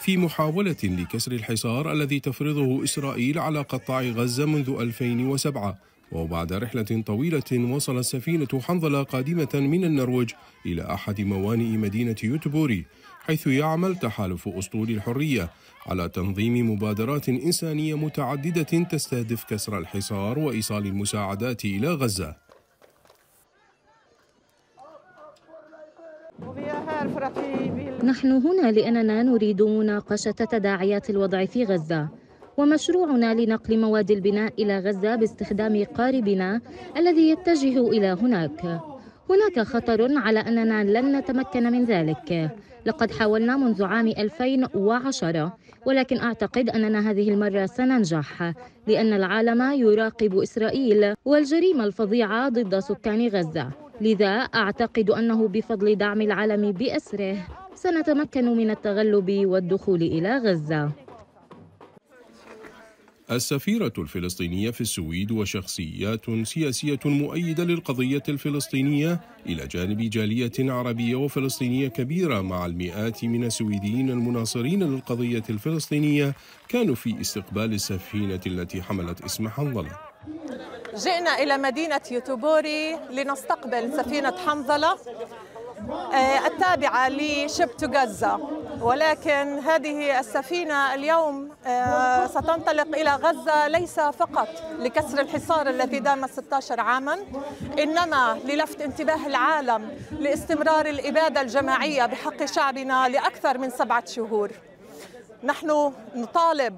في محاولة لكسر الحصار الذي تفرضه إسرائيل على قطاع غزة منذ 2007، وبعد رحلة طويلة وصلت سفينة حنظلة قادمة من النرويج إلى أحد موانئ مدينة يوتيبوري، حيث يعمل تحالف أسطول الحرية على تنظيم مبادرات إنسانية متعددة تستهدف كسر الحصار وإيصال المساعدات إلى غزة. نحن هنا لأننا نريد مناقشة تداعيات الوضع في غزة، ومشروعنا لنقل مواد البناء إلى غزة باستخدام قاربنا الذي يتجه إلى هناك. هناك خطر على أننا لن نتمكن من ذلك. لقد حاولنا منذ عام 2010، ولكن أعتقد أننا هذه المرة سننجح، لأن العالم يراقب إسرائيل والجريمة الفظيعة ضد سكان غزة. لذا أعتقد أنه بفضل دعم العالم بأسره سنتمكن من التغلب والدخول إلى غزة. السفيرة الفلسطينية في السويد وشخصيات سياسية مؤيدة للقضية الفلسطينية إلى جانب جالية عربية وفلسطينية كبيرة مع المئات من السويديين المناصرين للقضية الفلسطينية كانوا في استقبال السفينة التي حملت اسم حنظلة. جئنا إلى مدينة يوتيبوري لنستقبل سفينة حنظلة التابعة لشيب تو غزة، ولكن هذه السفينة اليوم ستنطلق إلى غزة ليس فقط لكسر الحصار الذي دام 16 عاما، إنما للفت انتباه العالم لاستمرار الإبادة الجماعية بحق شعبنا لأكثر من 7 شهور. نحن نطالب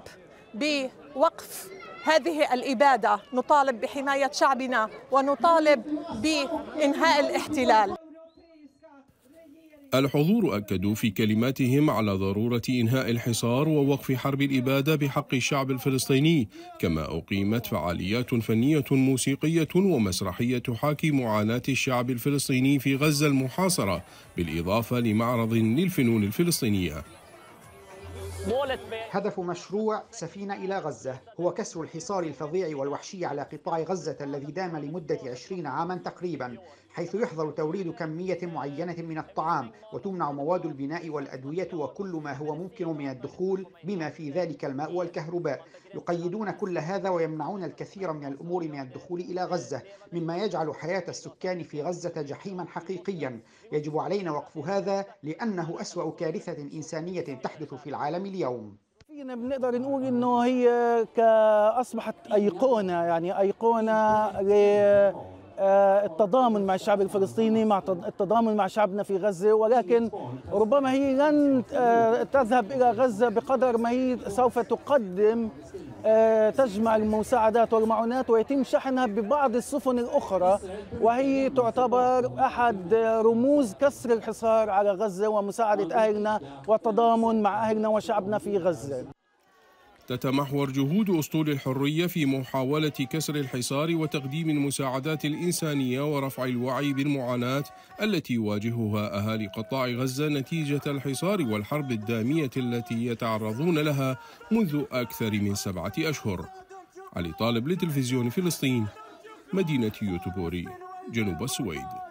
بوقف هذه الإبادة، نطالب بحماية شعبنا، ونطالب بإنهاء الاحتلال. الحضور أكدوا في كلماتهم على ضرورة إنهاء الحصار ووقف حرب الإبادة بحق الشعب الفلسطيني، كما أقيمت فعاليات فنية موسيقية ومسرحية تحاكي معاناة الشعب الفلسطيني في غزة المحاصرة، بالإضافة لمعرض للفنون الفلسطينية. هدف مشروع سفينة إلى غزة هو كسر الحصار الفظيع والوحشي على قطاع غزة الذي دام لمدة 20 عاما تقريبا، حيث يحظر توريد كمية معينة من الطعام وتمنع مواد البناء والأدوية وكل ما هو ممكن من الدخول بما في ذلك الماء والكهرباء. يقيدون كل هذا ويمنعون الكثير من الأمور من الدخول إلى غزة، مما يجعل حياة السكان في غزة جحيما حقيقيا. يجب علينا وقف هذا لأنه أسوأ كارثة إنسانية تحدث في العالم اليوم. بنقدر نقول إنه هي أصبحت أيقونة، يعني أيقونة التضامن مع الشعب الفلسطيني، مع التضامن مع شعبنا في غزة، ولكن ربما هي لن تذهب إلى غزة بقدر ما هي سوف تقدم تجمع المساعدات والمعونات ويتم شحنها ببعض السفن الأخرى، وهي تعتبر أحد رموز كسر الحصار على غزة ومساعدة أهلنا والتضامن مع أهلنا وشعبنا في غزة. تتمحور جهود أسطول الحرية في محاولة كسر الحصار وتقديم المساعدات الإنسانية ورفع الوعي بالمعاناة التي يواجهها أهالي قطاع غزة نتيجة الحصار والحرب الدامية التي يتعرضون لها منذ أكثر من 7 أشهر. علي طالب لتلفزيون فلسطين، مدينة يوتيبوري، جنوب السويد.